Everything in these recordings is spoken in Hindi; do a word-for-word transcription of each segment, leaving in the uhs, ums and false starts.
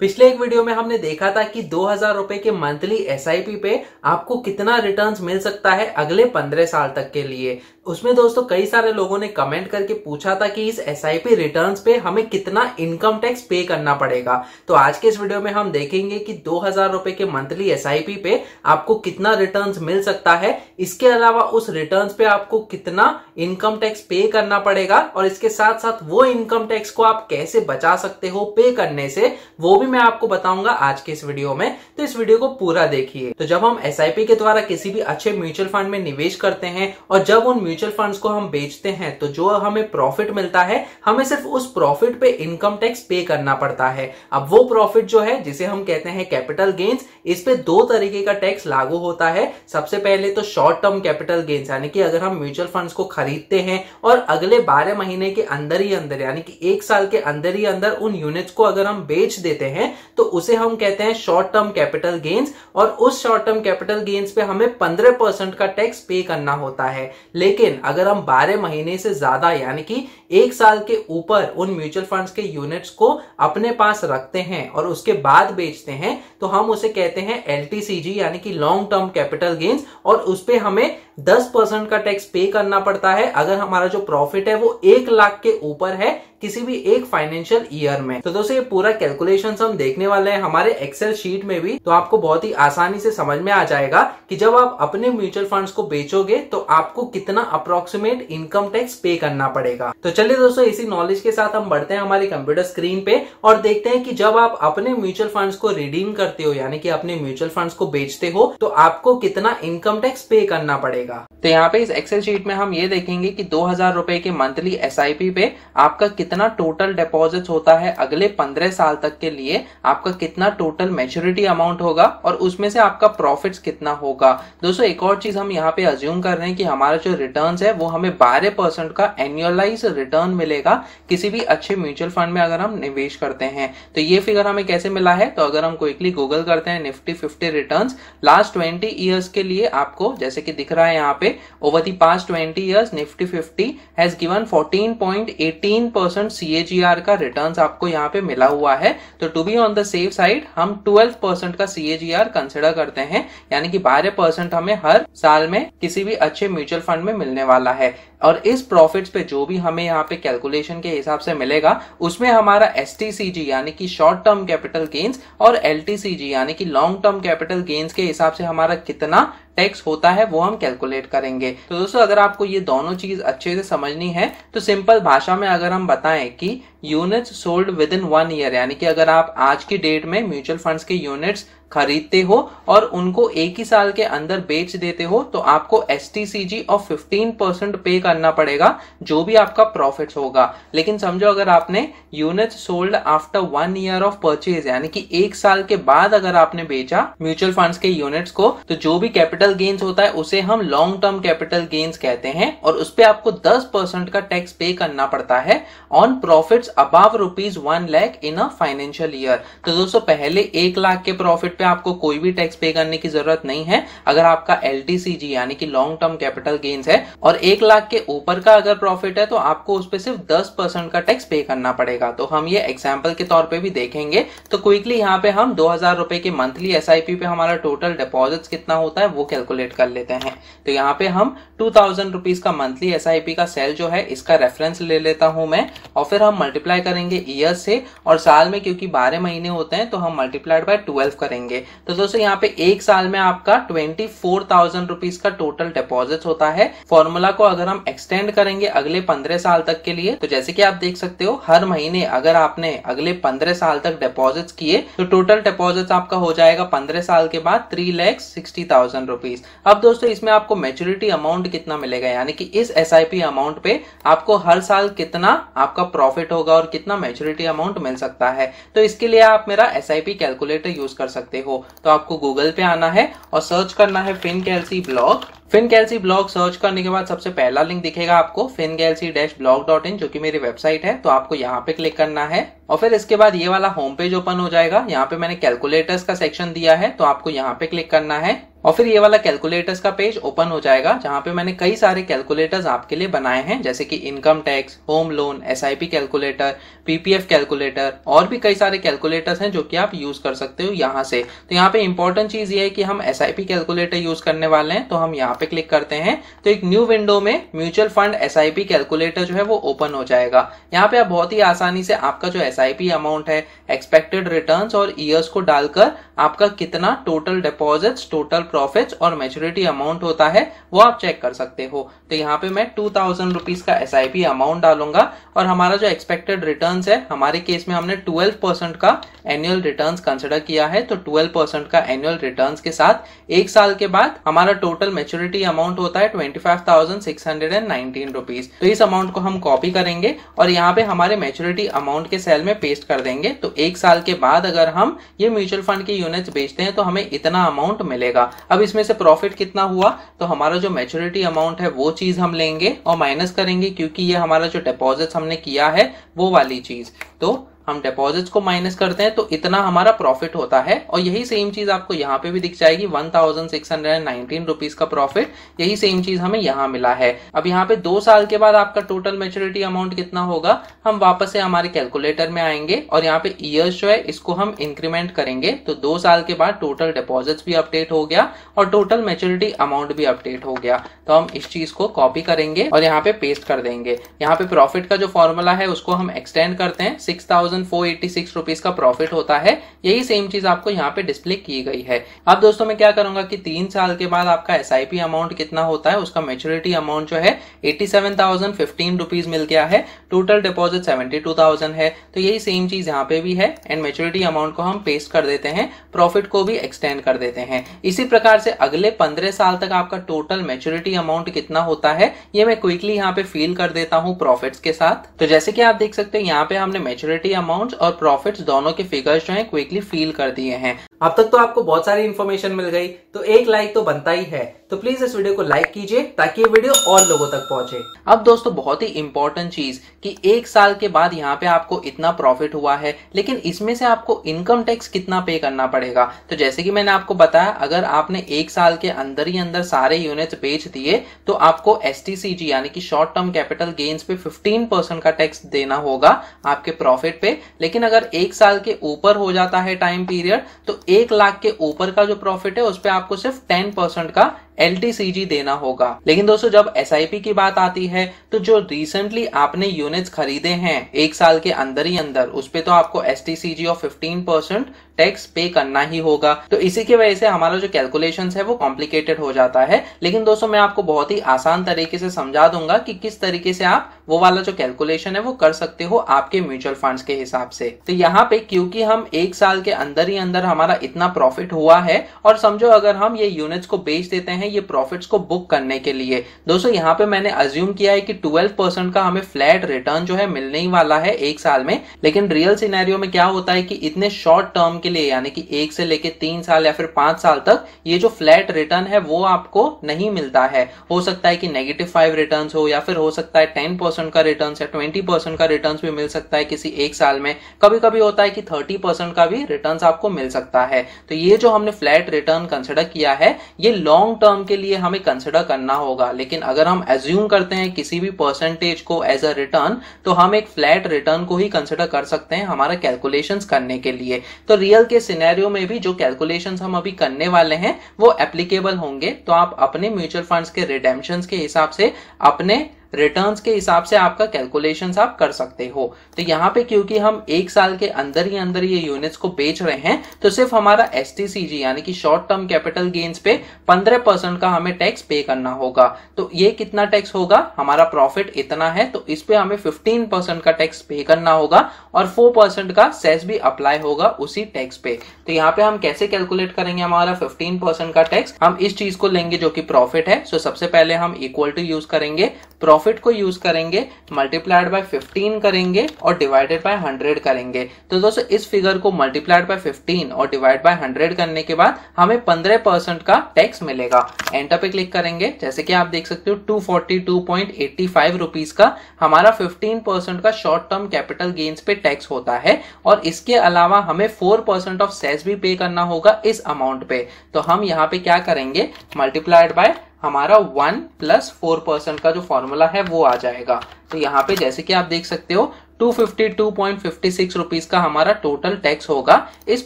पिछले एक वीडियो में हमने देखा था कि दो हजार रुपए के मंथली एसआईपी पे आपको कितना रिटर्न्स मिल सकता है अगले पंद्रह साल तक के लिए। उसमें दोस्तों कई सारे लोगों ने कमेंट करके पूछा था कि इस एसआईपी रिटर्न्स पे हमें कितना इनकम टैक्स पे करना पड़ेगा। तो आज के इस वीडियो में हम देखेंगे कि दो हजार रुपए के मंथली एसआईपी पे आपको कितना रिटर्न्स मिल सकता है, इसके अलावा उस रिटर्न्स पे आपको कितना इनकम टैक्स पे करना पड़ेगा और इसके साथ साथ वो इनकम टैक्स को आप कैसे बचा सकते हो पे करने से, वो मैं आपको बताऊंगा आज के इस वीडियो में। तो इस वीडियो को पूरा देखिए। तो जब हम एसआईपी के द्वारा किसी भी अच्छे म्यूचुअल फंड में निवेश करते हैं और जब उन म्यूचुअल फंड्स को हम बेचते हैं तो जो हमें प्रॉफिट मिलता है, हमें सिर्फ उस प्रॉफिट पे इनकम टैक्स पे करना पड़ता है। अब वो प्रॉफिट जो है, जिसे हम कहते हैं कैपिटल गेन्स, इस पे दो तरीके का टैक्स लागू होता है। सबसे पहले तो शॉर्ट टर्म कैपिटल गेन्स, यानी कि अगर हम म्यूचुअल फंड्स को खरीदते हैं और अगले बारह महीने के अंदर ही अंदर, यानी कि एक साल के अंदर ही अंदर उन यूनिट्स को अगर हम बेच देते हैं हैं, तो उसे हम कहते हैं शॉर्ट टर्म कैपिटल गेन्स। और उस शॉर्ट टर्म कैपिटल गेन्स पे हमें पंद्रह परसेंट का टैक्स पे करना होता है। लेकिन अगर हम बारह महीने से ज्यादा, यानी कि एक साल के ऊपर उन म्यूचुअल फंड्स के यूनिट्स को अपने पास रखते हैं और उसके बाद बेचते हैं, तो हम उसे कहते हैं एलटीसीजी, यानी कि लॉन्ग टर्म कैपिटल गेन्स। और उस पे हमें दस परसेंट का टैक्स पे करना पड़ता है अगर हमारा जो प्रॉफिट है वो एक लाख के ऊपर है किसी भी एक फाइनेंशियल ईयर में। तो दोस्तों ये पूरा कैलकुलेशन हम देखने वाले हैं हमारे एक्सेल शीट में भी, तो आपको बहुत ही आसानी से समझ में आ जाएगा कि जब आप अपने म्यूचुअल फंड्स को बेचोगे तो आपको कितना अप्रोक्सीमेट इनकम टैक्स पे करना पड़ेगा। तो चलिए दोस्तों, इसी नॉलेज के साथ हम बढ़ते हैं हमारी कंप्यूटर स्क्रीन पे और देखते हैं कि जब आप अपने म्यूचुअल फंड्स को रिडीम करते हो, यानी कि अपने म्यूचुअल फंड्स को बेचते हो, तो आपको कितना इनकम टैक्स पे करना पड़ेगा। तो यहाँ पे इस एक्सेल शीट में हम ये देखेंगे कि दो हजार रुपए के मंथली एसआईपी पे आपका कितना टोटल डिपॉजिट होता है अगले पंद्रह साल तक के लिए, आपका कितना टोटल मैच्योरिटी अमाउंट होगा और उसमें से आपका प्रॉफिट्स कितना होगा। दोस्तों एक और चीज हम यहाँ पे अज्यूम कर रहे हैं कि हमारा जो रिटर्न्स है वो हमें बारह परसेंट का एनुअलाइज रिटर्न मिलेगा किसी भी अच्छे म्यूचुअल फंड में अगर हम निवेश करते हैं। तो ये फिगर हमें कैसे मिला है, तो अगर हम क्विकली गूगल करते हैं Nifty fifty returns last twenty years के लिए, आपको जैसे कि दिख रहा है यहाँ पे, over the past twenty years Nifty fifty has given fourteen point one eight percent CAGR का रिटर्न्स आपको यहाँ पे मिला हुआ है। तो to be on the safe side हम ट्वेल्व परसेंट का सीएजीआर कंसिडर करते हैं, यानी कि बारह परसेंट हमें हर साल में किसी भी अच्छे म्यूचुअल फंड में मिलने वाला है। और इस प्रॉफिट्स पे जो भी हमें यहाँ पे कैलकुलेशन के हिसाब से मिलेगा, उसमें हमारा एसटीसीजी यानी कि शॉर्ट टर्म कैपिटल गेन्स और एलटीसीजी यानी कि लॉन्ग टर्म कैपिटल गेन्स के हिसाब से हमारा कितना टैक्स होता है वो हम कैलकुलेट करेंगे। तो दोस्तों अगर आपको ये दोनों चीज अच्छे से समझनी है तो सिंपल भाषा में अगर हम बताएं कि units sold within one year, यानी कि अगर आप आज की डेट में म्यूचुअल फंड्स के यूनिट्स खरीदते हो और उनको एक ही साल के अंदर बेच देते हो, तो आपको एसटीसीजी ऑफ पंद्रह परसेंट पे करना पड़ेगा जो भी आपका प्रॉफिट होगा। लेकिन समझो अगर आपने units sold after one year of purchase, यानी कि एक साल के बाद अगर आपने बेचा म्यूचुअल फंड्स के यूनिट्स को, तो जो भी कैपिटल गेन्स होता है उसे हम लॉन्ग टर्म कैपिटल गेन्स कहते हैं और उस पर आपको दस परसेंट का टैक्स पे करना पड़ता है on profit above rupees one lakh in a financial year. तो दोस्तों पहले एक लाख के प्रॉफिट आपको कोई भी टैक्स पे करने की जरूरत नहीं है अगर आपका एलटीसीजी यानी कि लॉन्ग टर्म कैपिटल गेन्स है, और एक लाख के ऊपर का अगर प्रॉफिट है तो आपको उस पे सिर्फ दस परसेंट का टैक्स पे करना पड़ेगा। तो हम ये एग्जांपल के तौर पे भी देखेंगे। तो क्विकली यहाँ पे हम दो हजार रुपए के मंथली एसआईपी पे हमारा टोटल डिपॉजिट कितना होता है वो कैलकुलेट कर लेते हैं। तो यहाँ पे हम टू थाउजेंड रुपीज का मंथली एसआईपी का सेल जो है, इसका रेफरेंस ले लेता हूं मैं, और फिर हम मल्टीप्लाई करेंगे ईयर से, और साल में क्योंकि बारह महीने होते हैं तो हम मल्टीप्लाइड बाय ट्वेल्व करेंगे। तो दोस्तों यहाँ पे एक साल में आपका ट्वेंटी फोर थाउजेंड रुपीज का टोटल डिपॉजिट होता है। फॉर्मूला को अगर हम एक्सटेंड करेंगे अगले पंद्रह साल तक के लिए, तो जैसे कि आप देख सकते हो हर महीने अगर आपने अगले पंद्रह साल तक डिपॉजिट किए तो टोटल डिपॉजिट आपका हो जाएगा पंद्रह साल के बाद three lakh sixty thousand rupees. अब दोस्तों इसमें आपको मेच्योरिटी अमाउंट कितना मिलेगा, यानी कि इस एसआईपी अमाउंट पे आपको हर साल कितना आपका प्रॉफिट होगा और कितना मेच्योरिटी अमाउंट मिल सकता है। तो इसके लिए आप मेरा एसआईपी कैलकुलेटर यूज कर सकते हो। तो आपको गूगल पे आना है और सर्च करना है FinCalc blog. FinCalc blog search करने के बाद सबसे पहला लिंक दिखेगा आपको फिनकैल्सी ब्लॉग डॉट इन, जो कि मेरी वेबसाइट है। तो आपको यहाँ पे क्लिक करना है और फिर इसके बाद ये वाला होम पेज ओपन हो जाएगा। यहाँ पे मैंने कैलकुलेटर्स का सेक्शन दिया है, तो आपको यहाँ पे क्लिक करना है और फिर ये वाला कैलकुलेटर्स का पेज ओपन हो जाएगा, जहां पे मैंने कई सारे कैलकुलेटर्स आपके लिए बनाए हैं, जैसे कि income tax, home loan, SIP calculator, PPF calculator और भी कई सारे कैलकुलेटर्स हैं जो कि आप यूज कर सकते हो यहाँ से। तो यहाँ पे इंपॉर्टेंट चीज ये है कि हम एसआईपी कैलकुलेटर यूज करने वाले हैं, तो हम यहाँ पे क्लिक करते हैं तो एक न्यू विंडो में म्यूचुअल फंड एसआईपी कैलकुलेटर जो है वो ओपन हो जाएगा। यहाँ पे आप बहुत ही आसानी से आपका जो एसआईपी अमाउंट है, एक्सपेक्टेड रिटर्न्स और ईयर्स को डालकर आपका कितना टोटल डिपॉजिट्स, टोटल प्रॉफिट्स और मैच्योरिटी अमाउंट होता है वो आप चेक कर सकते हो। तो यहाँ पे मैं टू थाउजेंड रुपीज का एसआईपी अमाउंट डालूंगा और हमारा जो एक्सपेक्टेड रिटर्न्स है, हमारे केस में हमने ट्वेल्व परसेंट का एनुअल रिटर्न्स कंसिडर किया है, तो ट्वेल्व परसेंट का एनुअल रिटर्न्स के साथ एक साल के बाद हमारा टोटल मैच्योरिटी अमाउंट होता है twenty five thousand six hundred and nineteen rupees. तो इस अमाउंट को हम कॉपी करेंगे और यहाँ पे हमारे मैच्योरिटी अमाउंट के सेल में पेस्ट कर देंगे। तो एक साल के बाद अगर हम ये म्यूचुअल फंड की यूनिट्स बेचते हैं तो हमें इतना अमाउंट मिलेगा। अब इसमें से प्रॉफिट कितना हुआ, तो हमारा जो मैच्योरिटी अमाउंट है वो चीज हम लेंगे और माइनस करेंगे, क्योंकि ये हमारा जो डिपॉजिट हमने किया है वो वाली चीज। तो हम डिपॉजिट्स को माइनस करते हैं तो इतना हमारा प्रॉफिट होता है और यही सेम चीज आपको यहाँ पे भी दिख जाएगी, one thousand six hundred nineteen rupees का प्रॉफिट, यही सेम चीज हमें यहाँ मिला है। अब यहाँ पे दो साल के बाद आपका टोटल मैच्योरिटी अमाउंट कितना होगा, हम वापस से हमारे कैलकुलेटर में आएंगे और यहाँ पे ईयर्स जो है इसको हम इंक्रीमेंट करेंगे। तो दो साल के बाद टोटल डिपॉजिट्स भी अपडेट हो गया और टोटल मैच्योरिटी अमाउंट भी अपडेट हो गया। तो हम इस चीज को कॉपी करेंगे और यहाँ पे पेस्ट कर देंगे। यहाँ पे प्रॉफिट का जो फॉर्मूला है उसको हम एक्सटेंड करते हैं, six four eighty six rupees का प्रॉफिट होता है, यही सेम चीज आपको यहाँ पे डिस्प्ले की गई है। अब दोस्तों मैं क्या करूंगा कि तीन साल के बाद आपका एसआईपी अमाउंट कितना होता है, उसका मैच्योरिटी अमाउंट जो है सत्तासी हज़ार पंद्रह रुपीस मिल गया है, टोटल डिपॉजिट बहत्तर हज़ार है, तो यही सेम चीज यहाँ पे भी है। एंड मैच्योरिटी अमाउंट को हम पेस्ट कर देते हैं, प्रॉफिट को भी एक्सटेंड कर देते हैं। इसी प्रकार से अगले पंद्रह साल तक आपका टोटल मैच्योरिटी अमाउंट कितना होता है ये मैं क्विकली यहाँ पे फील कर देता हूँ प्रॉफिट्स के साथ। तो जैसे कि आप देख सकते हो यहाँ पे हमने मैच्योरिटी अमाउंट्स और प्रॉफिट्स दोनों के फिगर्स जो हैं क्विकली फील कर दिए हैं। अब तक तो आपको बहुत सारी इन्फॉर्मेशन मिल गई, तो एक लाइक तो बनता ही है, तो प्लीज इस वीडियो को लाइक कीजिए ताकि ये वीडियो और लोगों तक पहुंचे। अब दोस्तों बहुत ही इंपॉर्टेंट चीज कि एक साल के बाद यहाँ पे आपको इतना प्रॉफिट हुआ है, लेकिन इसमें से आपको इनकम टैक्स कितना पे करना पड़ेगा। तो जैसे कि मैंने आपको बताया, अगर आपने एक साल के अंदर ही अंदर सारे यूनिट्स बेच दिए तो आपको एसटीसीजी यानी कि शॉर्ट टर्म कैपिटल गेन्स पे फिफ्टीन परसेंट का टैक्स देना होगा आपके प्रॉफिट पे। लेकिन अगर एक साल के ऊपर हो जाता है टाइम पीरियड, तो एक लाख के ऊपर का जो प्रॉफिट है उस पे आपको सिर्फ टेन परसेंट का एल टी सी जी देना होगा। लेकिन दोस्तों जब एस आई पी की बात आती है, तो जो रिसेंटली आपने यूनिट्स खरीदे हैं एक साल के अंदर ही अंदर, उस पे तो आपको एस टी सी जी और पंद्रह परसेंट टैक्स पे करना ही होगा। तो इसी की वजह से हमारा जो कैलकुलेशंस है वो कॉम्प्लिकेटेड हो जाता है। लेकिन दोस्तों मैं आपको बहुत ही आसान तरीके से समझा दूंगा कि किस तरीके से आप वो वाला जो कैलकुलेशन है वो कर सकते हो आपके म्यूचुअल फंड्स के हिसाब से। तो यहाँ पे क्योंकि हम एक साल के अंदर ही अंदर हमारा इतना प्रॉफिट हुआ है, और समझो अगर हम ये यूनिट्स को बेच देते हैं ये प्रॉफिट्स को बुक करने के लिए, दोस्तों यहाँ पे मैंने अज्यूम किया है कि बारह परसेंट का हमें फ्लैट रिटर्न जो है मिलने ही वाला है एक साल में। लेकिन रियल सिनेरियो में क्या होता है कि इतने शॉर्ट टर्म के लिए, यानी कि एक से लेके तीन साल या फिर पांच साल तक, ये जो फ्लैट रिटर्न है वो आपको नहीं मिलता है। हो सकता है कि नेगेटिव फाइव रिटर्न हो, या फिर हो सकता है टेन परसेंट का रिटर्न या ट्वेंटी परसेंट का रिटर्न भी मिल सकता है किसी एक साल में। कभी कभी होता है कि थर्टी परसेंट का भी रिटर्न आपको मिल सकता है। तो ये जो हमने फ्लैट रिटर्न कंसिडर किया है ये लॉन्ग टर्म के लिए हमें कंसिडर करना होगा। लेकिन अगर हम एज्यूम करते हैं किसी भी परसेंटेज को एज अ रिटर्न, तो हम एक फ्लैट रिटर्न को ही कंसिडर कर सकते हैं हमारा कैलकुलेशंस करने के लिए। तो रियल के सिनेरियो में भी जो कैलकुलेशंस हम अभी करने वाले हैं वो एप्लीकेबल होंगे। तो आप अपने म्यूचुअल फंड्स के रिडेम्पशंस के हिसाब से, अपने रिटर्न्स के हिसाब से आपका कैलकुलेशंस आप कर सकते हो। तो यहाँ पे क्योंकि हम एक साल के अंदर ही अंदर ये यूनिट्स को बेच रहे हैं, तो सिर्फ हमारा एसटीसीजी यानी कि शॉर्ट टर्म कैपिटल गेन्स पे पंद्रह परसेंट का हमें टैक्स पे करना होगा। तो ये कितना टैक्स होगा, हमारा प्रॉफिट इतना है तो इस पे हमें पंद्रह परसेंट का टैक्स पे करना होगा और चार परसेंट का सेस भी अप्लाई होगा उसी टैक्स पे। तो यहाँ पे हम कैसे कैलकुलेट करेंगे हमारा पंद्रह परसेंट का टैक्स, हम इस चीज को लेंगे जो कि प्रॉफिट है। सो सबसे पहले हम इक्वल टू यूज करेंगे प्रॉफिट प्रॉफिट को यूज करेंगे, मल्टीप्लाइड बाय फिफ्टीन करेंगे और डिवाइडेड बाय हंड्रेड करेंगे। तो दोस्तों इस फिगर को मल्टीप्लाइड बाय फिफ्टीन और डिवाइड बाय हंड्रेड करने के बाद हमें पंद्रह परसेंट का टैक्स मिलेगा। एंटर पे क्लिक करेंगे, जैसे कि आप देख सकते हो two forty two point eighty five rupees का हमारा फिफ्टीन परसेंट का शॉर्ट टर्म कैपिटल गेन्स पे टैक्स होता है और इसके अलावा हमें फोर परसेंट ऑफ सेस भी पे करना होगा इस अमाउंट पे। तो हम यहाँ पे क्या करेंगे, मल्टीप्लाइड बाय हमारा वन प्लस फोर परसेंट का जो फॉर्मूला है वो आ जाएगा। तो यहाँ पे जैसे कि आप देख सकते हो two fifty two point fifty six rupees का हमारा टोटल टैक्स होगा इस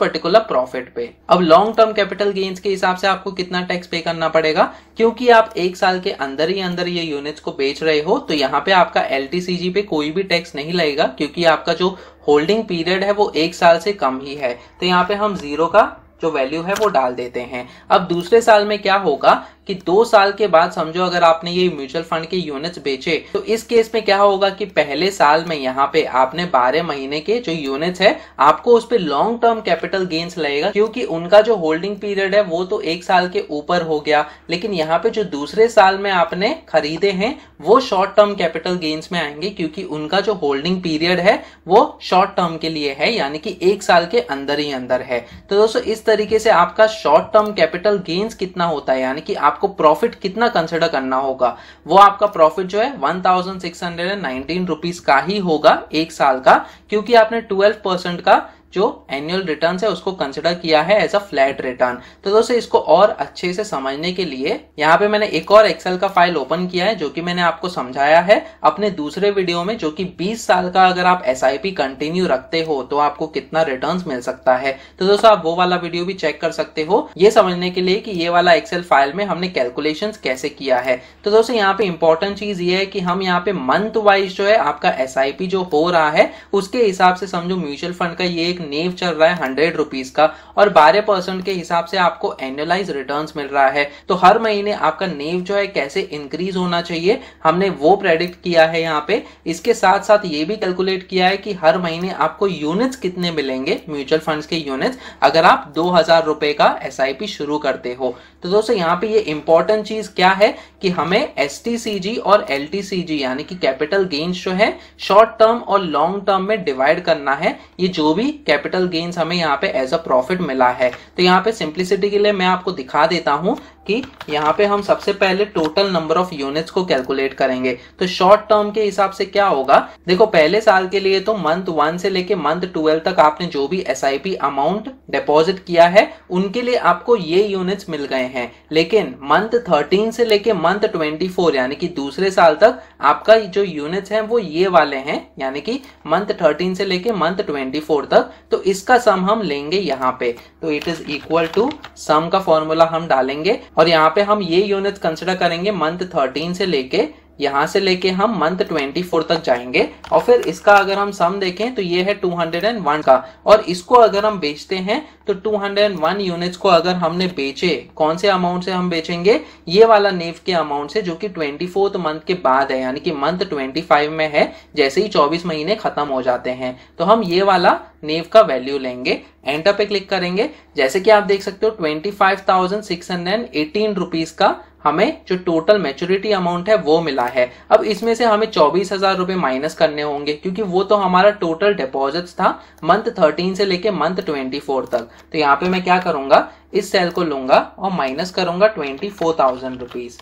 पर्टिकुलर प्रॉफिट पे। अब लॉन्ग टर्म कैपिटल गेन्स के हिसाब से आपको कितना टैक्स पे करना पड़ेगा, क्योंकि आप एक साल के अंदर ही अंदर ये यूनिट्स को बेच रहे हो तो यहाँ पे आपका एलटीसीजी पे कोई भी टैक्स नहीं लगेगा, क्योंकि आपका जो होल्डिंग पीरियड है वो एक साल से कम ही है। तो यहाँ पे हम जीरो का जो वैल्यू है वो डाल देते हैं। अब दूसरे साल में क्या होगा कि दो साल के बाद समझो अगर आपने ये म्यूचुअल फंड के यूनिट्स बेचे तो इस केस में क्या होगा कि पहले साल में यहाँ पे आपने बारह महीने के जो यूनिट्स है आपको उस पे लॉन्ग टर्म कैपिटल गेन्स लगेगा, क्योंकि उनका जो होल्डिंग पीरियड है वो तो एक साल के ऊपर हो गया। लेकिन यहाँ पे जो दूसरे साल में आपने खरीदे हैं वो शॉर्ट टर्म कैपिटल गेन्स में आएंगे, क्योंकि उनका जो होल्डिंग पीरियड है वो शॉर्ट टर्म के लिए है, यानी कि एक साल के अंदर ही अंदर है। तो दोस्तों इस तरीके से आपका शॉर्ट टर्म कैपिटल गेन्स कितना होता है, यानी कि आपको प्रॉफिट कितना कंसिडर करना होगा, वो आपका प्रॉफिट जो है सोलह सौ उन्नीस रुपीस का ही होगा एक साल का, क्योंकि आपने बारह परसेंट का जो एनुअल रिटर्न है उसको कंसिडर किया है एज अ फ्लैट रिटर्न। तो दोस्तों इसको और अच्छे से समझने के लिए यहाँ पे मैंने एक और एक्सेल का फाइल ओपन किया है, जो कि मैंने आपको समझाया है अपने दूसरे वीडियो में, जो कि बीस साल का अगर आप एसआईपी कंटिन्यू रखते हो तो आपको कितना रिटर्न्स मिल सकता है। तो दोस्तों आप वो वाला वीडियो भी चेक कर सकते हो ये समझने के लिए कि ये वाला एक्सेल फाइल में हमने कैलकुलेशन कैसे किया है। तो दोस्तों यहाँ पे इंपॉर्टेंट चीज ये है कि हम यहाँ पे मंथ वाइज जो है आपका एसआईपी जो हो रहा है उसके हिसाब से समझो म्यूचुअल फंड का ये एक नेव चल रहा है हंड्रेड रुपीज का और बारह परसेंट के हिसाब से आपको एनुअलाइज रिटर्न्स मिल रहा है। तो हर महीने आपका नेव जो है कैसे इंक्रीज होना चाहिए हमने वो प्रेडिक्ट किया है यहाँ पे। इसके साथ साथ ये भी कैलकुलेट किया है कि हर महीने आपको यूनिट्स कितने मिलेंगे, म्यूचुअल फंड्स के यूनिट्स, अगर आप दो हजार रुपए का एसआईपी शुरू करते हो। तो दोस्तों यहाँ पे ये इंपॉर्टेंट चीज क्या है कि हमें एसटीसीजी और एलटीसीजी यानी कि कैपिटल गेन्स जो है शॉर्ट टर्म और लॉन्ग टर्म में डिवाइड करना है, ये जो भी कैपिटल गेन्स हमें यहाँ पे एज अ प्रॉफिट मिला है। तो यहाँ पे सिंप्लिसिटी के लिए मैं आपको दिखा देता हूँ कि यहाँ पे हम सबसे पहले टोटल नंबर ऑफ यूनिट्स को कैलकुलेट करेंगे। तो शॉर्ट टर्म के हिसाब से क्या होगा, देखो पहले साल के लिए तो मंथ वन से लेके मंथ ट्वेल्व तक आपने जो भी एसआईपी अमाउंट डिपॉजिट किया है उनके लिए आपको ये यूनिट्स मिल गए हैं, लेकिन मंथ थर्टीन से लेके मंथ ट्वेंटी फोर यानी कि दूसरे साल तक आपका जो यूनिट्स हैं वो ये वाले हैं, यानी कि मंथ थर्टीन से लेके मंथ ट्वेंटी फोर तक। तो इसका सम हम लेंगे यहाँ पे, तो it is equal to sum का फॉर्मूला हम डालेंगे और यहाँ पे हम ये यूनिट कंसिडर करेंगे मंथ थर्टीन से लेके यहाँ से लेके हम मंथ ट्वेंटी फोर तक जाएंगे और फिर इसका अगर हम सम देखें तो ये है दो सौ एक का और इसको अगर हम बेचते हैं तो दो सौ एक यूनिट्स को अगर हमने बेचे, कौन से अमाउंट से हम बेचेंगे, ये वाला नेव के अमाउंट से, जो कि ट्वेंटी फोर्थ मंथ के बाद है, यानी कि मंथ ट्वेंटी फाइव में है, जैसे ही चौबीस महीने खत्म हो जाते हैं। तो हम ये वाला नेव का वैल्यू लेंगे, एंटर पे क्लिक करेंगे, जैसे कि आप देख सकते हो twenty five thousand six hundred eighteen rupees का हमें जो टोटल मैच्योरिटी अमाउंट है वो मिला है। अब इसमें से हमें चौबीस हजार रुपए माइनस करने होंगे, क्योंकि वो तो हमारा टोटल डिपॉजिट था मंथ थर्टीन से लेके मंथ ट्वेंटी फोर तक। तो यहाँ पे मैं क्या करूंगा, इस सेल को लूंगा और माइनस करूंगा ट्वेंटी फोर थाउजेंड रुपीज।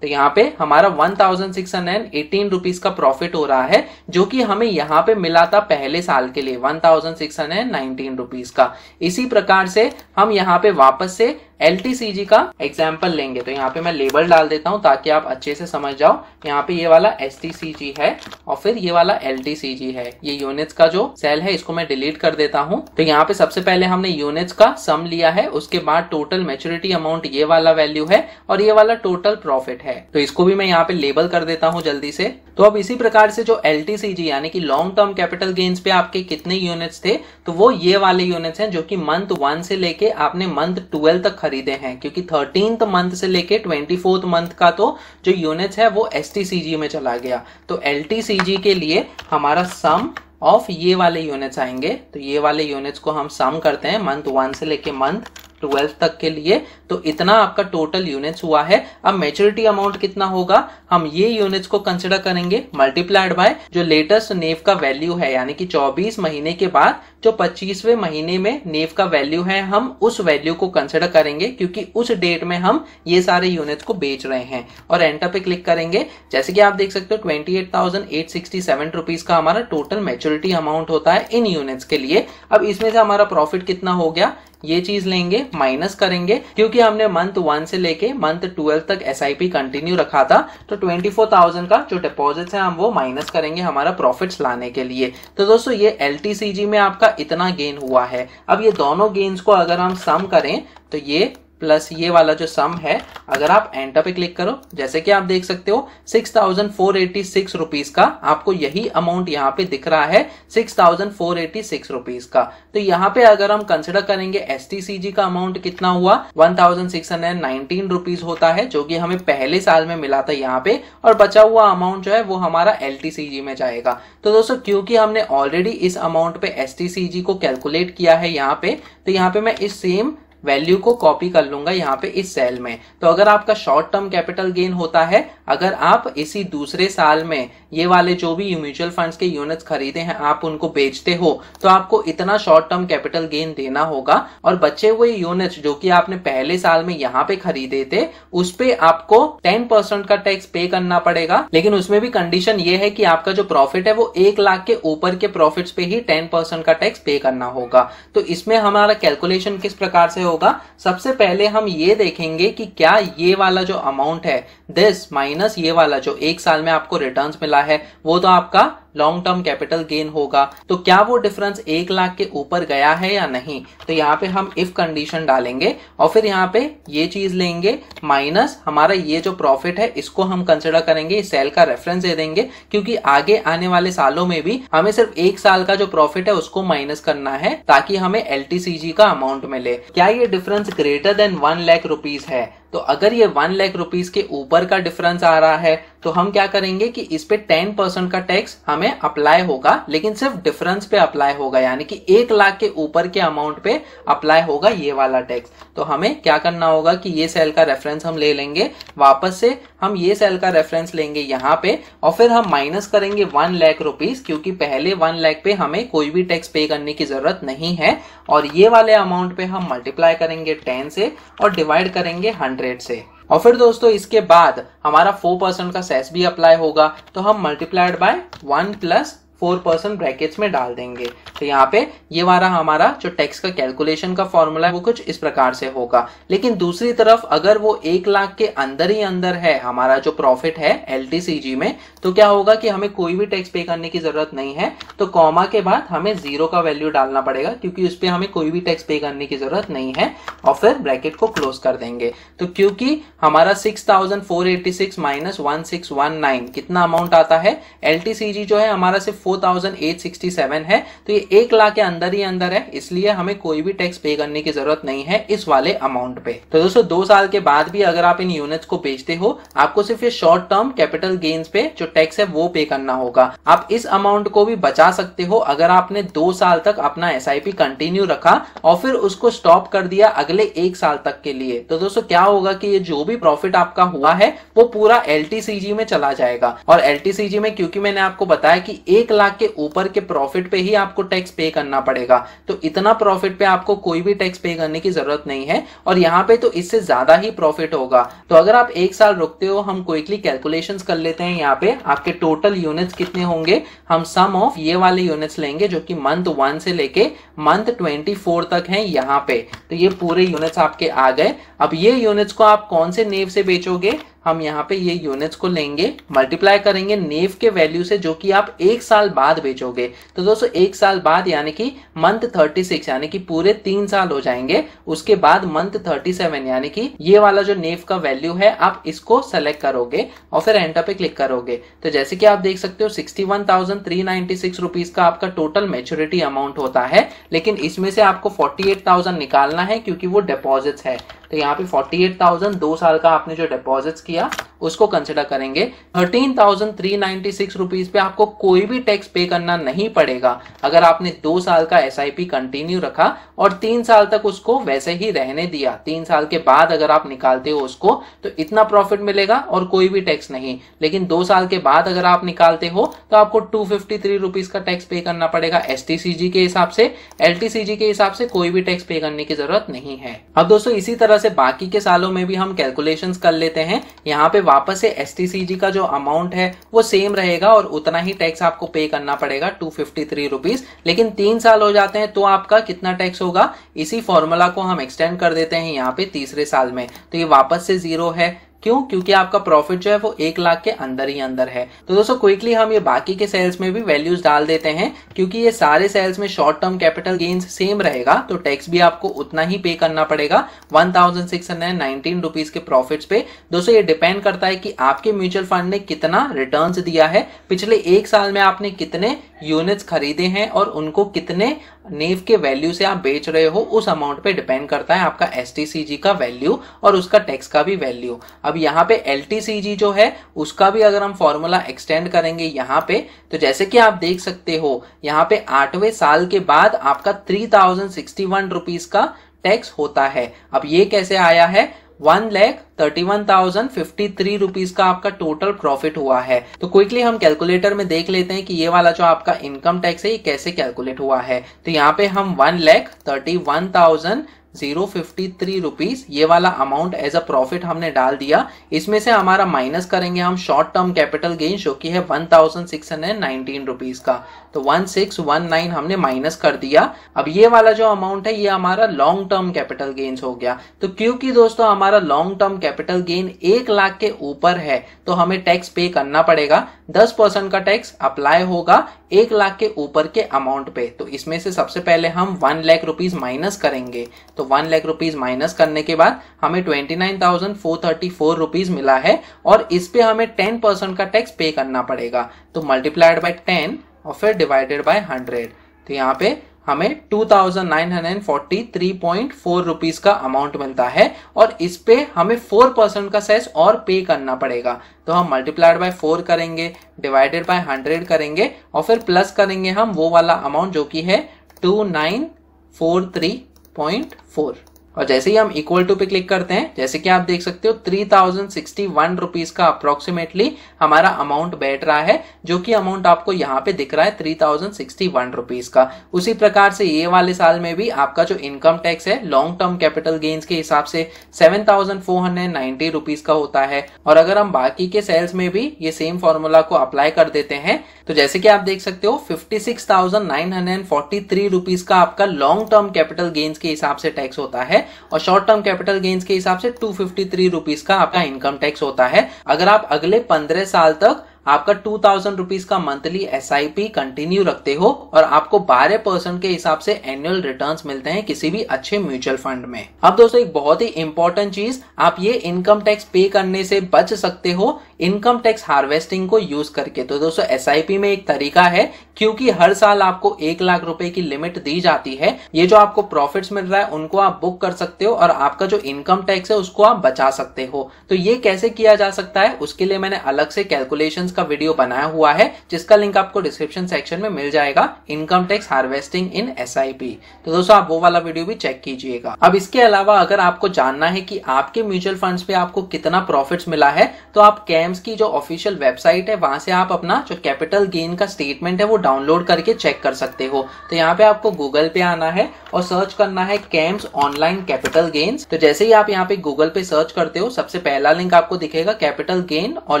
तो यहाँ पे हमारा सोलह सौ अठारह रुपीस का प्रॉफिट हो रहा है, जो कि हमें यहाँ पे मिला था पहले साल के लिए सोलह सौ उन्नीस रुपीस का। इसी प्रकार से हम यहाँ पे वापस से एलटीसीजी का एग्जाम्पल लेंगे। तो यहाँ पे मैं लेबल डाल देता हूँ ताकि आप अच्छे से समझ जाओ। यहाँ पे ये वाला एसटीसीजी है और फिर ये वाला एलटीसीजी है, ये यूनिट्स का जो सेल है इसको मैं डिलीट कर देता हूँ। तो यहाँ पे सबसे पहले हमने यूनिट्स का सम लिया है, उसके बाद टोटल मैच्योरिटी अमाउंट ये वाला वैल्यू है और ये वाला टोटल प्रॉफिट है, तो इसको भी मैं यहाँ पे लेबल कर देता हूँ जल्दी से। तो अब इसी प्रकार से जो एलटीसीजी यानी कि लॉन्ग टर्म कैपिटल गेन्स पे आपके कितने यूनिट्स थे, तो वो ये वाले यूनिट्स हैं जो कि मंथ वन से लेके आपने मंथ ट्वेल्व तक खरीदे हैं, क्योंकि थर्टीन्थ मंथ से लेके ट्वेंटी फोर्थ मंथ का तो जो यूनिट्स है वो एसटीसीजी में चला गया। तो एलटीसीजी के लिए हमारा सम ऑफ ये वाले यूनिट्स आएंगे, तो ये वाले यूनिट्स को हम सम करते हैं मंथ वन से लेके मंथ ट्वेल्थ तक के लिए, तो इतना आपका टोटल यूनिट्स हुआ है। अब मैच्योरिटी अमाउंट कितना होगा, हम ये यूनिट्स को कंसिडर करेंगे मल्टीप्लाइड बाय जो लेटेस्ट नेफ का वैल्यू है, यानी कि चौबीस महीने के बाद जो पच्चीसवें महीने में नेफ का वैल्यू है, हम उस वैल्यू को कंसिडर करेंगे क्योंकि उस डेट में हम ये सारे यूनिट्स को बेच रहे हैं। और एंटर पे क्लिक करेंगे, जैसे कि आप देख सकते हो twenty eight thousand eight sixty seven rupees का हमारा टोटल मैच्योरिटी अमाउंट होता है इन यूनिट्स के लिए। अब इसमें से हमारा प्रॉफिट कितना हो गया, ये चीज लेंगे, माइनस करेंगे क्योंकि हमने मंथ वन से लेके मंथ ट्वेल्व तक एसआईपी कंटिन्यू रखा था, तो चौबीस हज़ार का जो डिपॉजिट्स है हम वो माइनस करेंगे हमारा प्रॉफिट्स लाने के लिए। तो दोस्तों ये एलटीसीजी में आपका इतना गेन हुआ है। अब ये दोनों गेन्स को अगर हम सम करें तो ये प्लस ये वाला जो सम है, अगर आप एंटर पे क्लिक करो, जैसे कि आप देख सकते हो six thousand four eighty six rupees का आपको यही अमाउंट यहाँ पे दिख रहा है, six thousand four eighty six rupees का। तो यहाँ पे अगर हम कंसिडर करेंगे एसटीसीजी का अमाउंट कितना हुआ, one thousand six hundred nineteen rupees होता है जो कि हमें पहले साल में मिला था यहाँ पे, और बचा हुआ अमाउंट जो है वो हमारा एलटीसीजी में जाएगा। तो दोस्तों क्योंकि हमने ऑलरेडी इस अमाउंट पे एसटीसीजी को कैलकुलेट किया है यहाँ पे, तो यहाँ पे मैं इस सेम वैल्यू को कॉपी कर लूंगा यहाँ पे इस सेल में। तो अगर आपका शॉर्ट टर्म कैपिटल गेन होता है, अगर आप इसी दूसरे साल में ये वाले जो भी म्यूचुअल फंड्स के यूनिट्स खरीदे हैं आप उनको बेचते हो, तो आपको इतना शॉर्ट टर्म कैपिटल गेन देना होगा, और बचे हुए यूनिट्स जो कि आपने पहले साल में यहाँ पे खरीदे थे उस पे आपको टेन परसेंट का टैक्स पे करना पड़ेगा। लेकिन उसमें भी कंडीशन ये है कि आपका जो प्रॉफिट है वो एक लाख के ऊपर के प्रॉफिट पे ही टेन परसेंट का टैक्स पे करना होगा। तो इसमें हमारा कैलकुलेशन किस प्रकार से होगा, सबसे पहले हम ये देखेंगे कि क्या ये वाला जो अमाउंट है दिस माइनस ये वाला जो एक साल में आपको रिटर्न्स मिला है वो तो आपका लॉन्ग टर्म कैपिटल गेन होगा, तो क्या वो डिफरेंस एक लाख के ऊपर गया है या नहीं। तो यहाँ पे हम इफ कंडीशन डालेंगे और फिर यहाँ पे ये चीज लेंगे माइनस हमारा ये जो प्रॉफिट है इसको हम कंसिडर करेंगे, सेल का रेफरेंस दे देंगे क्योंकि आगे आने वाले सालों में भी हमें सिर्फ एक साल का जो प्रॉफिट है उसको माइनस करना है ताकि हमें एलटीसीजी का अमाउंट मिले। क्या ये difference greater than one lakh rupees है, तो अगर ये वन लाख रुपीज के ऊपर का डिफरेंस आ रहा है तो हम क्या करेंगे कि इस पे टेन परसेंट का टैक्स हमें अप्लाई होगा, लेकिन सिर्फ डिफरेंस पे अप्लाई होगा, यानी कि एक लाख के ऊपर के अमाउंट पे अप्लाई होगा ये वाला टैक्स। तो हमें क्या करना होगा कि ये सेल का रेफरेंस हम ले लेंगे, वापस से हम ये सेल का रेफरेंस लेंगे यहाँ पे और फिर हम माइनस करेंगे वन लाख रुपीज क्योंकि पहले वन लाख पे हमें कोई भी टैक्स पे करने की जरूरत नहीं है, और ये वाले अमाउंट पे हम मल्टीप्लाई करेंगे टेन से और डिवाइड करेंगे हंड्रेड से। और फिर दोस्तों इसके बाद हमारा फोर परसेंट का सेस भी अप्लाई होगा, तो हम multiplied by one plus four percent brackets में डाल देंगे। तो यहाँ पे ये वाला हमारा जो टैक्स का कैलकुलेशन का फॉर्मूला है वो कुछ इस प्रकार से होगा। लेकिन दूसरी तरफ अगर वो एक लाख के अंदर ही अंदर है हमारा जो प्रॉफिट है एलटीसीजी में, तो क्या होगा कि हमें कोई भी टैक्स पे करने की जरूरत नहीं है, तो कॉमा के बाद हमें जीरो का वैल्यू डालना पड़ेगा क्योंकि उस पर हमें कोई भी टैक्स पे करने की जरूरत नहीं है, और फिर ब्रैकेट को क्लोज कर देंगे। तो क्योंकि हमारा six thousand four eighty six minus one six one nine कितना अमाउंट आता है, एलटीसीजी जो है हमारा सिर्फ four thousand eight sixty seven है, तो ये एक लाख के अंदर ही अंदर है, इसलिए हमें कोई भी टैक्स पे करने की जरूरत नहीं है इस वाले अमाउंट पे। तो दोस्तों दो साल के बाद भी अगर आप इन यूनिट्स को बेचते हो, आपको सिर्फ ये शॉर्ट टर्म कैपिटल गेन्स पे जो टैक्स है वो पे करना होगा। आप इस अमाउंट को भी बचा सकते हो अगर आपने दो साल तक अपना एसआईपी कंटिन्यू रखा और फिर उसको स्टॉप कर दिया अगले एक साल तक के लिए। तो दोस्तों क्या होगा कि ये जो भी प्रॉफिट आपका हुआ है वो पूरा एलटीसीजी में चला जाएगा, और एलटीसीजी में क्योंकि मैंने आपको बताया कि एक लाख के ऊपर के प्रॉफिट पे ही आपको टैक्स पे करना पड़ेगा, तो इतना प्रॉफिट पे आपको कोई भी टैक्स पे करने की जरूरत नहीं है, और यहाँ पे तो इससे ज्यादा ही प्रॉफिट होगा। तो अगर आप एक साल रुकते हो, हम क्विकली कैलकुलेशंस कर लेते हैं। यहाँ पे आपके टोटल यूनिट्स कितने होंगे, हम सम ऑफ ये वाले यूनिट्स लेंगे जो कि मंथ वन से लेके मंथ ट्वेंटी फोर तक है यहाँ पे। तो ये पूरे यूनिट्स आपके आ गए। अब ये यूनिट्स को आप कौन से नेव से बेचोगे, हम यहाँ पे ये यूनिट्स को लेंगे, मल्टीप्लाई करेंगे नेव के वैल्यू से जो कि आप एक साल बाद बेचोगे। तो दोस्तों एक साल बाद यानी कि मंथ थर्टी सिक्स, यानी कि पूरे तीन साल हो जाएंगे, उसके बाद मंथ थर्टी सेवन यानी कि ये वाला जो नेव का वैल्यू है आप इसको सेलेक्ट करोगे और फिर एंटर पे क्लिक करोगे। तो जैसे कि आप देख सकते हो sixty one thousand three ninety six rupees का आपका टोटल मेच्योरिटी अमाउंट होता है, लेकिन इसमें से आपको फोर्टी एट थाउजेंड निकालना है क्योंकि वो डिपॉजिट है। तो यहाँ पे फोर्टी एट थाउजेंड दो साल का आपने जो डिपॉजिट किया किया उसको कंसिडर करेंगे। Thirteen thousand three ninety six rupees पे आपको कोई भी टैक्स पे करना नहीं पड़ेगा अगर आपने दो साल का एस आई पी कंटिन्यू रखा और तीन साल तक उसको वैसे ही रहने दिया। तीन साल के बाद अगर आप निकालते हो उसको तो इतना प्रॉफिट मिलेगा और कोई भी टैक्स नहीं, लेकिन दो साल के बाद अगर आप निकालते हो तो आपको टू फिफ्टी थ्री रुपीज का टैक्स पे करना पड़ेगा एस टी सी जी के हिसाब से। एल टी सी जी के हिसाब से कोई भी टैक्स पे करने की जरूरत नहीं है। अब दोस्तों इसी तरह से बाकी के सालों में भी हम कैलकुलेशंस कर लेते हैं। यहाँ पे वापस से एसटीसीजी का जो अमाउंट है वो सेम रहेगा और उतना ही टैक्स आपको पे करना पड़ेगा टू फिफ्टी थ्री रुपीस, लेकिन तीन साल हो जाते हैं तो आपका कितना टैक्स होगा इसी फॉर्मूला को हम एक्सटेंड कर देते हैं यहाँ पे तीसरे साल में, तो ये वापस से जीरो है। क्यों? क्योंकि आपका प्रॉफिट जो है वो एक लाख के अंदर ही अंदर है। तो दोस्तों क्विकली हम ये बाकी के सेल्स में भी वैल्यूज डाल देते हैं क्योंकि ये सारे सेल्स में short term capital gains same रहेगा तो टैक्स भी आपको उतना ही पे करना पड़ेगा one thousand six hundred nineteen rupees के प्रॉफिट्स पे। दोस्तों ये डिपेंड करता है कि आपके म्यूचुअल फंड ने कितना रिटर्न्स दिया है, पिछले एक साल में आपने कितने यूनिट्स खरीदे हैं और उनको कितने नेव के वैल्यू से आप बेच रहे हो उस अमाउंट पे डिपेंड करता है आपका एसटीसीजी का वैल्यू और उसका टैक्स का भी वैल्यू। अब यहाँ पे एलटीसीजी जो है उसका भी अगर हम फॉर्मूला एक्सटेंड करेंगे यहाँ पे तो जैसे कि आप देख सकते हो यहाँ पे आठवें साल के बाद आपका three thousand sixty one rupees का टैक्स होता है। अब ये कैसे आया है, one lakh thirty one thousand fifty three rupees का आपका टोटल प्रॉफिट हुआ है। तो क्विकली हम कैलकुलेटर में देख लेते हैं कि ये वाला जो आपका इनकम टैक्स है ये कैसे कैलकुलेट हुआ है। तो यहाँ पे हम one lakh thirty one thousand zero fifty three rupees ये वाला अमाउंट एज अ प्रॉफिट हमने डाल दिया। इसमें से हमारा माइनस करेंगे हम शॉर्ट टर्म कैपिटल गेन जो कि है one thousand six hundred nineteen rupees का, तो वन सिक्स वन नाइन हमने माइनस कर दिया। अब ये वाला जो अमाउंट है ये हमारा लॉन्ग टर्म कैपिटल गेन्स हो गया। तो क्योंकि दोस्तों हमारा लॉन्ग टर्म कैपिटल गेन एक लाख के ऊपर है तो हमें टैक्स पे करना पड़ेगा, दस परसेंट का टैक्स अप्लाई होगा एक लाख के ऊपर के अमाउंट पे। तो इसमें से सबसे पहले हम वन लाख रुपीज माइनस करेंगे, तो वन लाख रुपीज माइनस करने के बाद हमें twenty nine thousand four thirty four rupees मिला है और इस पे हमें टेन परसेंट का टैक्स पे करना पड़ेगा। तो मल्टीप्लाइड बाय टेन और फिर डिवाइडेड बाय हंड्रेड, तो यहाँ पे हमें two thousand nine hundred forty three point four rupees का अमाउंट मिलता है और इस पे हमें फोर परसेंट का सेस और पे करना पड़ेगा। तो हम मल्टीप्लाइड बाय फोर करेंगे, डिवाइडेड बाय हंड्रेड करेंगे और फिर प्लस करेंगे हम वो वाला अमाउंट जो कि है two nine four three point four और जैसे ही हम इक्वल टू पे क्लिक करते हैं जैसे कि आप देख सकते हो three thousand sixty one rupees का अप्रोक्सीमेटली हमारा अमाउंट बैठ रहा है, जो कि अमाउंट आपको यहाँ पे दिख रहा है three thousand sixty one rupees का। उसी प्रकार से ये वाले साल में भी आपका जो इनकम टैक्स है लॉन्ग टर्म कैपिटल गेन्स के हिसाब से seven thousand four hundred ninety rupees का होता है और अगर हम बाकी के सेल्स में भी ये सेम फॉर्मूला को अप्लाई कर देते हैं तो जैसे कि आप देख सकते हो fifty six thousand nine hundred forty three rupees का आपका लॉन्ग टर्म कैपिटल गेन्स के हिसाब से टैक्स होता है और शॉर्ट टर्म कैपिटल गेन्स के हिसाब से टू फिफ्टी थ्री रुपीस का आपका इनकम टैक्स होता है। अगर आप अगले पंद्रह साल तक आपका टू थाउजेंड रुपीज का monthly S I P continue रखते हो और आपको बारह परसेंट के हिसाब से एनुअल रिटर्न्स मिलते हैं किसी भी अच्छे म्यूचुअल फंड में। अब दोस्तों एक बहुत ही इंपॉर्टेंट चीज, आप ये इनकम टैक्स पे करने से बच सकते हो इनकम टैक्स हार्वेस्टिंग को यूज करके। तो दोस्तों एस आई पी में एक तरीका है, क्योंकि हर साल आपको एक लाख रुपए की लिमिट दी जाती है, ये जो आपको प्रॉफिट मिल रहा है उनको आप बुक कर सकते हो और आपका जो इनकम टैक्स है उसको आप बचा सकते हो। तो ये कैसे किया जा सकता है उसके लिए मैंने अलग से कैलकुलेशंस का वीडियो बनाया हुआ है जिसका लिंक आपको डिस्क्रिप्शन सेक्शन में मिल जाएगा, income tax harvesting in SIP. तो दोस्तों आप वो वाला वीडियो भी चेक कीजिएगा। अब इसके अलावा अगर आपको जानना है कि आपके म्यूचुअल फंड्स पे आपको कितना प्रॉफिट्स मिला है तो आप कैम्स की जो ऑफिशियल वेबसाइट है वहां से आप अपना जो कैपिटल गेन का स्टेटमेंट है वो डाउनलोड करके चेक कर सकते हो। तो यहाँ पे आपको गूगल पे आना है और सर्च करना है कैम्स ऑनलाइन कैपिटल गेन्स। तो जैसे ही आप यहाँ पे गूगल पे सर्च करते हो सबसे पहला लिंक आपको दिखेगा कैपिटल गेन और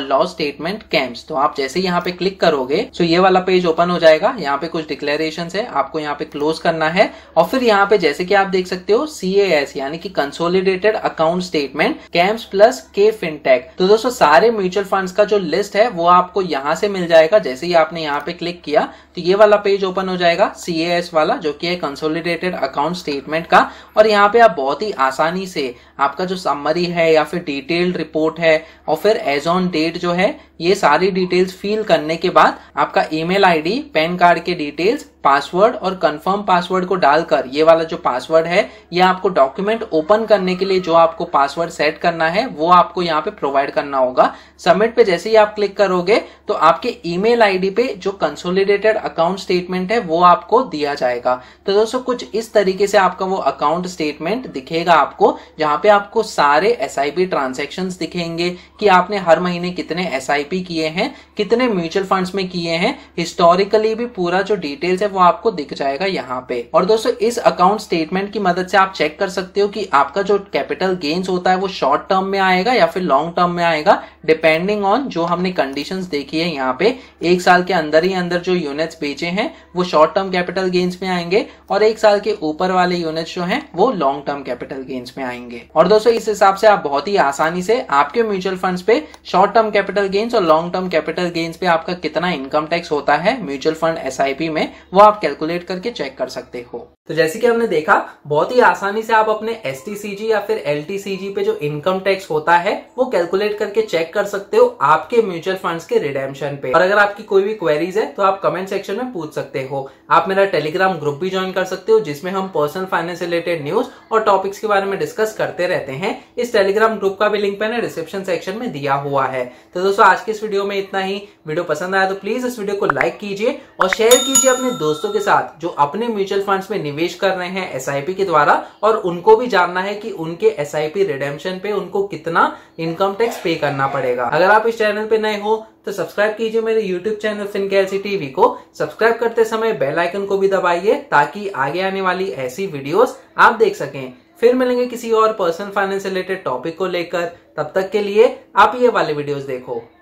लॉस स्टेटमेंट कैम्स। तो आप जैसे यहाँ पे क्लिक करोगे सो ये वाला पेज ओपन हो जाएगा। यहाँ पे कुछ डिक्लेरेशंस है, आपको यहाँ पे क्लोज करना है और फिर यहाँ पे जैसे कि आप देख सकते हो सीएएस यानी कि consolidated account statement CAMS plus KFintech. तो दोस्तों सारे म्यूचुअल फंड्स का जो लिस्ट है वो आपको यहाँ से मिल जाएगा। जैसे ही आपने यहाँ पे क्लिक किया तो ये वाला पेज ओपन हो जाएगा सीएएस वाला जो कि है कंसोलिडेटेड अकाउंट स्टेटमेंट का और यहाँ पे आप बहुत ही आसानी से आपका जो समरी है या फिर डिटेल्ड रिपोर्ट है और फिर एज ऑन डेट जो है ये सारी डिटेल्स फिल करने के बाद आपका ईमेल आईडी, पैन कार्ड के डिटेल्स, पासवर्ड और कंफर्म पासवर्ड को डालकर ये वाला जो पासवर्ड है ये आपको डॉक्यूमेंट ओपन करने के लिए जो आपको पासवर्ड सेट करना है वो आपको यहाँ पे प्रोवाइड करना होगा। सबमिट पे जैसे ही आप क्लिक करोगे तो आपके ईमेल आईडी पे जो कंसोलिडेटेड अकाउंट स्टेटमेंट है वो आपको दिया जाएगा। तो दोस्तों कुछ इस तरीके से आपका वो अकाउंट स्टेटमेंट दिखेगा आपको, जहां पे आपको सारे एसआईपी ट्रांजैक्शंस दिखेंगे कि आपने हर महीने कितने एसआईपी किए हैं, कितने म्यूचुअल फंड्स में किए हैं, हिस्टोरिकली भी पूरा जो डिटेल्स है वो आपको दिख जाएगा यहाँ पे। और दोस्तों इस अकाउंट स्टेटमेंट की मदद से आप चेक कर सकते हो कि आपका जो कैपिटल गेन्स होता है वो शॉर्ट टर्म में आएगा या फिर लॉन्ग टर्म में आएगा, डिपेंडिंग ऑन जो हमने कंडीशंस देखी है यहाँ पे। एक साल के अंदर ही अंदर जो यूनिट्स बेचे हैं वो शॉर्ट टर्म कैपिटल गेन्स में आएंगे और एक साल के ऊपर वाले यूनिट्स जो हैं वो लॉन्ग टर्म कैपिटल गेन्स में आएंगे। और दोस्तों इस हिसाब से आप बहुत ही आसानी से आपके म्यूचुअल फंड्स पे शॉर्ट टर्म कैपिटल गेन्स और लॉन्ग टर्म कैपिटल गेन्स पे आपका कितना इनकम टैक्स होता है म्यूचुअल फंड एसआईपी में वो आप कैलकुलेट करके चेक कर सकते हो। तो जैसे कि हमने देखा बहुत ही आसानी से आप अपने एसटीसीजी या फिर एलटीसीजी पे जो इनकम टैक्स होता है वो कैलकुलेट करके चेक कर सकते हो आपके म्यूचुअल फंड्स के रिडेम्पशन पे। और अगर आपकी कोई भी क्वेरीज है तो आप कमेंट सेक्शन में पूछ सकते हो। आप मेरा टेलीग्राम ग्रुप भी ज्वाइन कर सकते हो जिसमें हम पर्सनल फाइनेंस रिलेटेड न्यूज और टॉपिक्स के बारे में डिस्कस करते रहते हैं। इस टेलीग्राम ग्रुप का भी लिंक मैंने डिस्क्रिप्शन सेक्शन में दिया हुआ है। तो दोस्तों आज के इस वीडियो में इतना ही। वीडियो पसंद आया तो प्लीज इस वीडियो को लाइक कीजिए और शेयर कीजिए अपने दोस्तों के साथ जो अपने म्यूचुअल फंड्स में निवेश कर रहे हैं एसआईपी के द्वारा, और उनको भी जानना है कि उनके एसआईपी रिडेम्पशन पे उनको कितना इनकम टैक्स पे करना पड़ेगा। अगर आप इस चैनल पे नए हो तो सब्सक्राइब कीजिए मेरे YouTube चैनल FinCalc टीवी को। सब्सक्राइब करते समय बेल आइकन को भी दबाइए ताकि आगे आने वाली ऐसी वीडियोस आप देख सकें। फिर मिलेंगे किसी और पर्सनल फाइनेंस रिलेटेड टॉपिक को लेकर। तब तक के लिए आप ये वाले वीडियोस देखो।